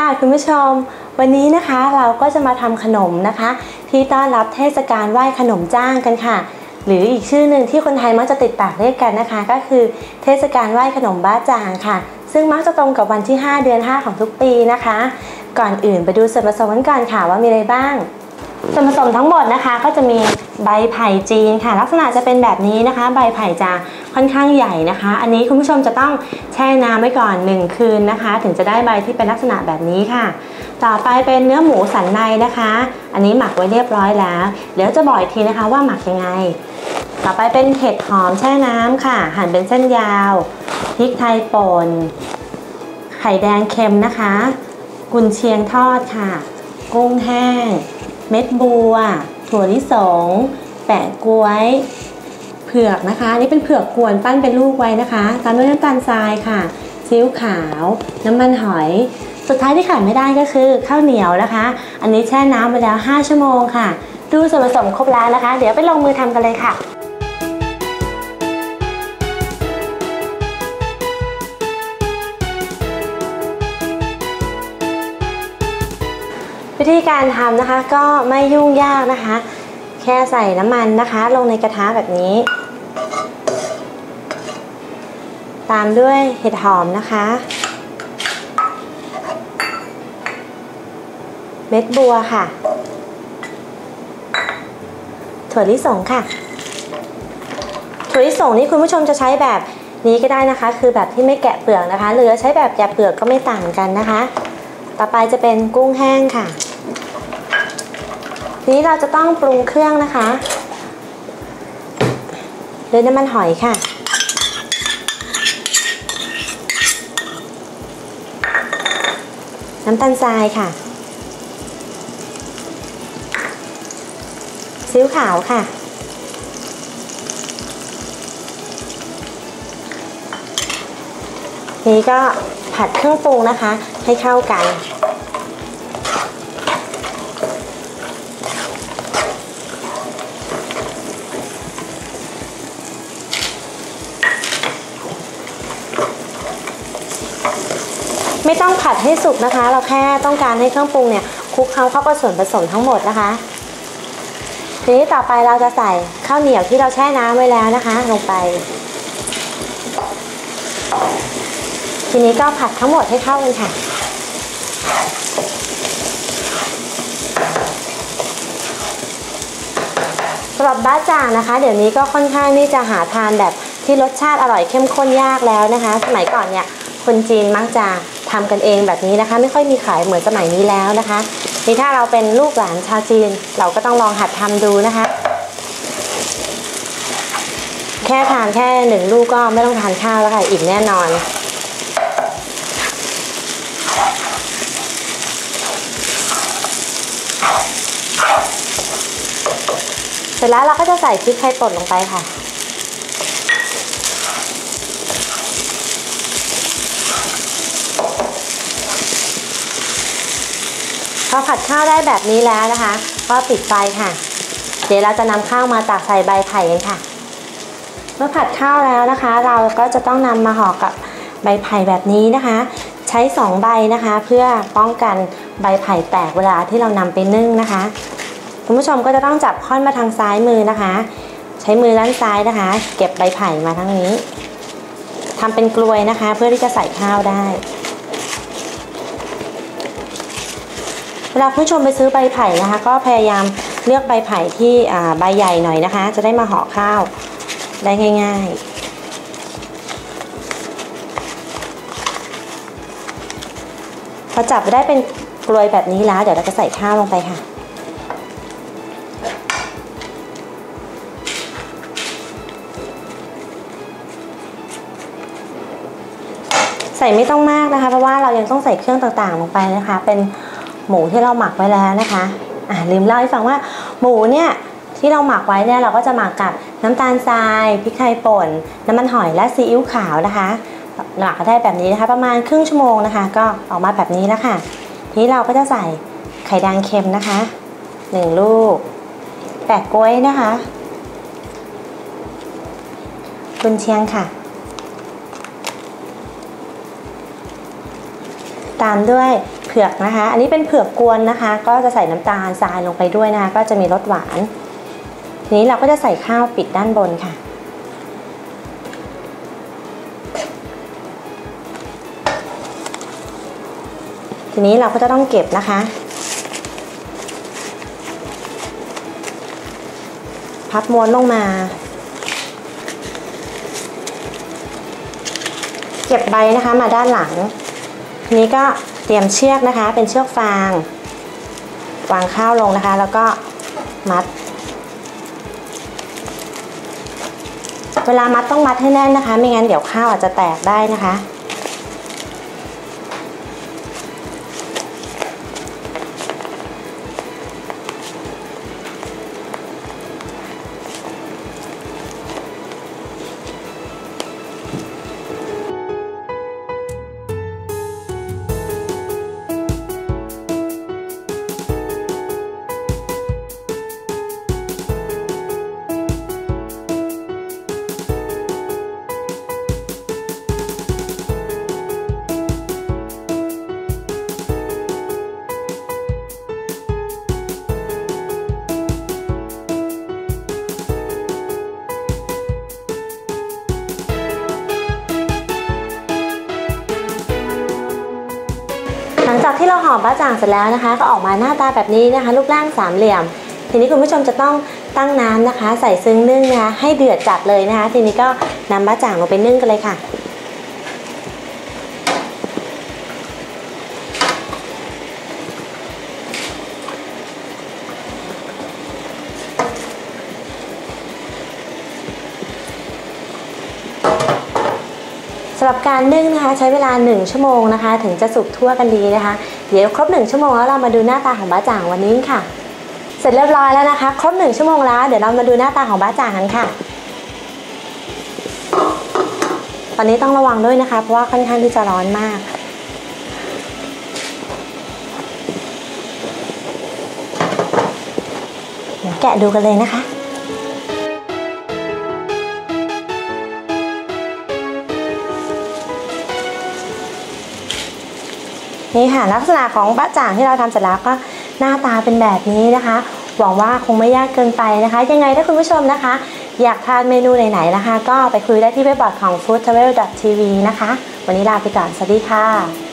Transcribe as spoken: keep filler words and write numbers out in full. ค่ะคุณผู้ชมวันนี้นะคะเราก็จะมาทำขนมนะคะที่ต้อนรับเทศกาลไหว้ขนมจ้างกันค่ะหรืออีกชื่อหนึ่งที่คนไทยมักจะติดปากเรียกกันนะคะก็คือเทศกาลไหว้ขนมบ้าจางค่ะซึ่งมักจะตรงกับวันที่ห้าเดือนห้าของทุกปีนะคะก่อนอื่นไปดูส่วนผสมกันก่อนค่ะว่ามีอะไรบ้างส่วนผสมทั้งหมดนะคะก็จะมีใบไผ่จีนค่ะลักษณะจะเป็นแบบนี้นะคะใบไผ่จะค่อนข้างใหญ่นะคะอันนี้คุณผู้ชมจะต้องแช่น้ำไว้ก่อนหนึ่งคืนนะคะถึงจะได้ใบที่เป็นลักษณะแบบนี้ค่ะต่อไปเป็นเนื้อหมูสันในนะคะอันนี้หมักไว้เรียบร้อยแล้วเดี๋ยวจะบอกอีกทีนะคะว่าหมักยังไงต่อไปเป็นเห็ดหอมแช่น้ำค่ะหั่นเป็นเส้นยาวพริกไทยป่นไข่แดงเค็มนะคะกุนเชียงทอดค่ะกุ้งแห้งเม็ดบัวถั่วลิสงแปะก้วยเผือกนะคะนี่เป็นเผือกกวนปั้นเป็นลูกไว้นะคะตามด้วยน้ำตาลทรายค่ะซีอิ๊วขาวน้ำมันหอยสุดท้ายที่ขาดไม่ได้ก็คือข้าวเหนียวนะคะอันนี้แช่น้ำไปแล้วห้าชั่วโมงค่ะดูส่วนผสมครบแล้วนะคะเดี๋ยวไปลงมือทำกันเลยค่ะวิธีการทำนะคะก็ไม่ยุ่งยากนะคะแค่ใส่น้ำมันนะคะลงในกระทะแบบนี้ตามด้วยเห็ดหอมนะคะเม็ดบัวค่ะถั่วลิสงค่ะถั่วลิสงนี่คุณผู้ชมจะใช้แบบนี้ก็ได้นะคะคือแบบที่ไม่แกะเปลือกนะคะหรือใช้แบบแกะเปลือกก็ไม่ต่างกันนะคะต่อไปจะเป็นกุ้งแห้งค่ะทีนี้เราจะต้องปรุงเครื่องนะคะด้วยน้ำมันหอยค่ะน้ำตาลทรายค่ะซีอิ๊วขาวค่ะนี่ก็ผัดเครื่องปรุงนะคะให้เข้ากันไม่ต้องผัดให้สุกนะคะเราแค่ต้องการให้เครื่องปรุงเนี่ยคลุกเคล้าเข้ากับส่วนผสมทั้งหมดนะคะทีนี้ต่อไปเราจะใส่ข้าวเหนียวที่เราแช่น้ำไว้แล้วนะคะลงไปทีนี้ก็ผัดทั้งหมดให้เข้ากันค่ะสำหรับบ้าจ่างนะคะเดี๋ยวนี้ก็ค่อนข้างที่จะหาทานแบบที่รสชาติอร่อยเข้มข้นยากแล้วนะคะสมัยก่อนเนี่ยคนจีนมักจะทำกันเองแบบนี้นะคะไม่ค่อยมีขายเหมือนสมัยนี้แล้วนะคะนี่ถ้าเราเป็นลูกหลานชาวจีนเราก็ต้องลองหัดทำดูนะคะแค่ทานแค่หนึ่งลูกก็ไม่ต้องทานข้าวแล้วค่ะอิ่มแน่นอนเสร็จแล้วเราก็จะใส่พริกไทยป่นลงไปค่ะพอผัดข้าวได้แบบนี้แล้วนะคะก็ปิดไฟค่ะเดี๋ยวเราจะนำข้าวมาตากใส่ใบไผ่กันค่ะเมื่อผัดข้าวแล้วนะคะเราก็จะต้องนำมาห่อกับใบไผ่แบบนี้นะคะใช้สองใบนะคะเพื่อป้องกันใบไผ่แตกเวลาที่เรานำไปนึ่งนะคะคุณผู้ชมก็จะต้องจับค่อนมาทางซ้ายมือนะคะใช้มือด้านซ้ายนะคะเก็บใบไผ่มาทางนี้ทำเป็นกลวยนะคะเพื่อที่จะใส่ข้าวได้เวลาผู้ชมไปซื้อใบไผ่นะคะก็พยายามเลือกใบไผ่ที่ใบใหญ่หน่อยนะคะจะได้มาห่อข้าวได้ง่ายๆพอจับได้เป็นกลวยแบบนี้แล้วเดี๋ยวเราจะใส่ข้าวลงไปค่ะใส่ไม่ต้องมากนะคะเพราะว่าเรายังต้องใส่เครื่องต่างๆลงไปนะคะเป็นหมูที่เราหมักไว้แล้วนะคะอ่าลืมเล่าให้ฟังว่าหมูเนี่ยที่เราหมักไว้เนี่ยเราก็จะหมักกับน้ำตาลทรายพริกไทยป่นน้ำมันหอยและซีอิ๊วขาวนะคะหมักได้แบบนี้นะคะประมาณครึ่งชั่วโมงนะคะก็ออกมาแบบนี้แล้วค่ะทีนี้เราก็จะใส่ไข่แดงเค็มนะคะหนึ่งลูกแปะกล้วยนะคะกุนเชียงค่ะตามด้วย เผือกนะคะอันนี้เป็นเผือกกวนนะคะก็จะใส่น้ำตาลทรายลงไปด้วยนะคะก็จะมีรสหวานทีนี้เราก็จะใส่ข้าวปิดด้านบนค่ะทีนี้เราก็จะต้องเก็บนะคะพับม้วนลงมาเก็บใบนะคะมาด้านหลังทีนี้ก็เตรียมเชือกนะคะเป็นเชือกฟางวางข้าวลงนะคะแล้วก็มัดเวลามัดต้องมัดให้แน่นนะคะไม่งั้นเดี๋ยวข้าวอาจจะแตกได้นะคะหลังจากที่เราห่อบ้าจ่างเสร็จแล้วนะคะก็ออกมาหน้าตาแบบนี้นะคะรูปร่างสามเหลี่ยมทีนี้คุณผู้ชมจะต้องตั้งน้ำนะคะใส่ซึ้งนึ่งนะคะให้เดือดจัดเลยนะคะทีนี้ก็นำบ้าจ่างลงไปนึ่งกันเลยค่ะสำหรับการนึ่งนะคะใช้เวลาหนึ่งชั่วโมงนะคะถึงจะสุกทั่วกันดีนะคะเดี๋ยวครบหนึ่งชั่วโมงแล้วเรามาดูหน้าตาของบ้าจ่างวันนี้ค่ะเสร็จเรียบร้อยแล้วนะคะครบหนึ่งชั่วโมงแล้วเดี๋ยวเรามาดูหน้าตาของบ้าจ่างกันค่ะตอนนี้ต้องระวังด้วยนะคะเพราะว่าค่อนข้างที่จะร้อนมากเดี๋ยวแกะดูกันเลยนะคะนี่ค่ะลักษณะของบ้าจ่างที่เราทำเสร็จแล้วก็หน้าตาเป็นแบบนี้นะคะหวังว่าคงไม่ยากเกินไปนะคะยังไงถ้าคุณผู้ชมนะคะอยากทานเมนูไหนๆนะคะก็ไปคุยได้ที่เว็บบอร์ดของ ฟู้ดทราเวล ที วี นะคะวันนี้ลาไปก่อนสวัสดีค่ะ